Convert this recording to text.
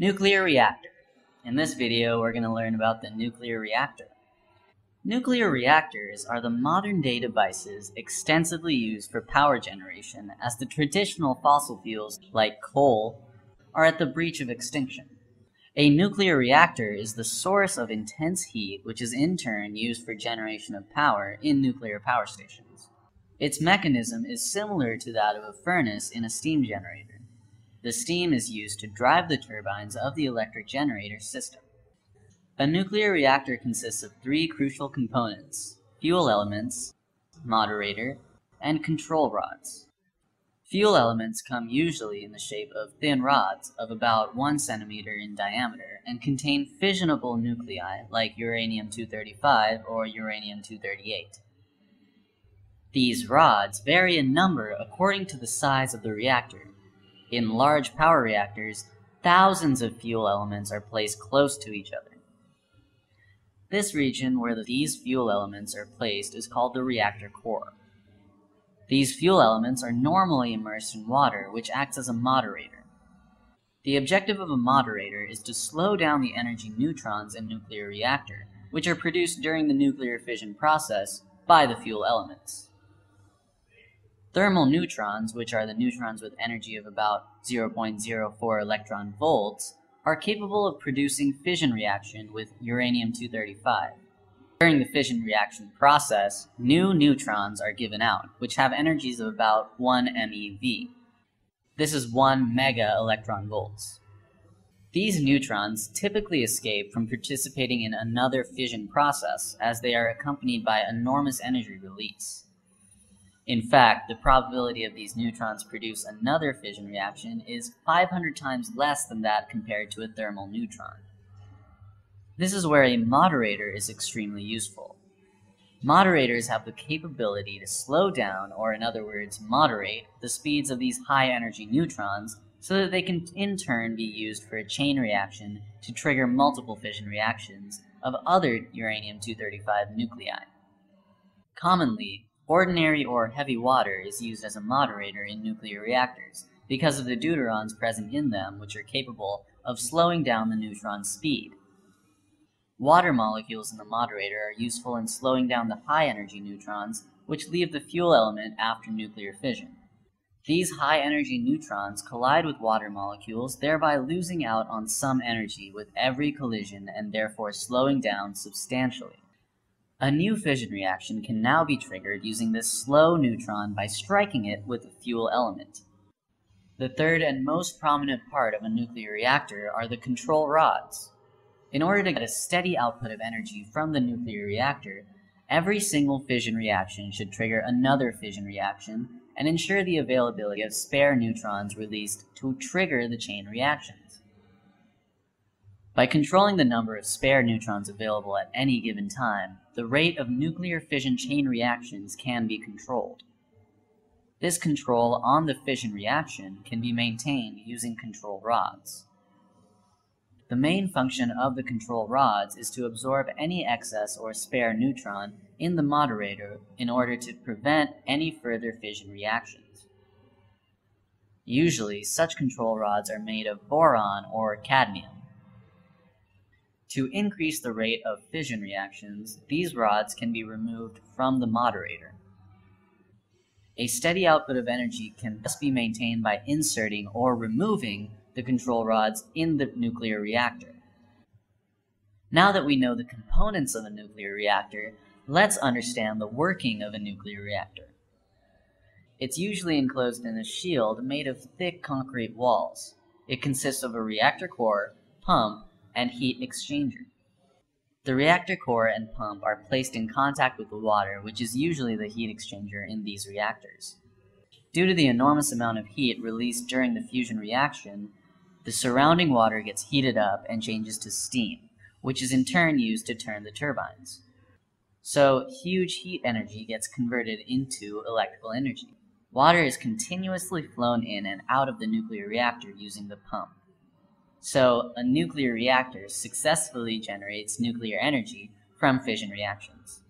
Nuclear reactor. In this video, we're going to learn about the nuclear reactor. Nuclear reactors are the modern-day devices extensively used for power generation, as the traditional fossil fuels, like coal, are at the breach of extinction. A nuclear reactor is the source of intense heat, which is in turn used for generation of power in nuclear power stations. Its mechanism is similar to that of a furnace in a steam generator. The steam is used to drive the turbines of the electric generator system. A nuclear reactor consists of three crucial components: fuel elements, moderator, and control rods. Fuel elements come usually in the shape of thin rods of about 1 centimeter in diameter and contain fissionable nuclei like uranium-235 or uranium-238. These rods vary in number according to the size of the reactor. In large power reactors, thousands of fuel elements are placed close to each other. This region where these fuel elements are placed is called the reactor core. These fuel elements are normally immersed in water, which acts as a moderator. The objective of a moderator is to slow down the energy neutrons in a nuclear reactor, which are produced during the nuclear fission process by the fuel elements. Thermal neutrons, which are the neutrons with energy of about 0.04 electron volts, are capable of producing fission reaction with uranium-235. During the fission reaction process, new neutrons are given out, which have energies of about 1 MeV. This is 1 mega electron volts. These neutrons typically escape from participating in another fission process, as they are accompanied by enormous energy release. In fact, the probability of these neutrons produce another fission reaction is 500 times less than that compared to a thermal neutron. This is where a moderator is extremely useful. Moderators have the capability to slow down, or in other words, moderate, the speeds of these high-energy neutrons so that they can in turn be used for a chain reaction to trigger multiple fission reactions of other uranium-235 nuclei. Commonly, ordinary or heavy water is used as a moderator in nuclear reactors because of the deuterons present in them, which are capable of slowing down the neutron speed. Water molecules in the moderator are useful in slowing down the high-energy neutrons, which leave the fuel element after nuclear fission. These high-energy neutrons collide with water molecules, thereby losing out on some energy with every collision and therefore slowing down substantially. A new fission reaction can now be triggered using this slow neutron by striking it with a fuel element. The third and most prominent part of a nuclear reactor are the control rods. In order to get a steady output of energy from the nuclear reactor, every single fission reaction should trigger another fission reaction and ensure the availability of spare neutrons released to trigger the chain reactions. By controlling the number of spare neutrons available at any given time, the rate of nuclear fission chain reactions can be controlled. This control on the fission reaction can be maintained using control rods. The main function of the control rods is to absorb any excess or spare neutron in the moderator in order to prevent any further fission reactions. Usually, such control rods are made of boron or cadmium. To increase the rate of fission reactions, these rods can be removed from the moderator. A steady output of energy can thus be maintained by inserting or removing the control rods in the nuclear reactor. Now that we know the components of a nuclear reactor, let's understand the working of a nuclear reactor. It's usually enclosed in a shield made of thick concrete walls. It consists of a reactor core, pump, and heat exchanger. The reactor core and pump are placed in contact with the water, which is usually the heat exchanger in these reactors. Due to the enormous amount of heat released during the fusion reaction, the surrounding water gets heated up and changes to steam, which is in turn used to turn the turbines. So, huge heat energy gets converted into electrical energy. Water is continuously flown in and out of the nuclear reactor using the pump. So, a nuclear reactor successfully generates nuclear energy from fission reactions.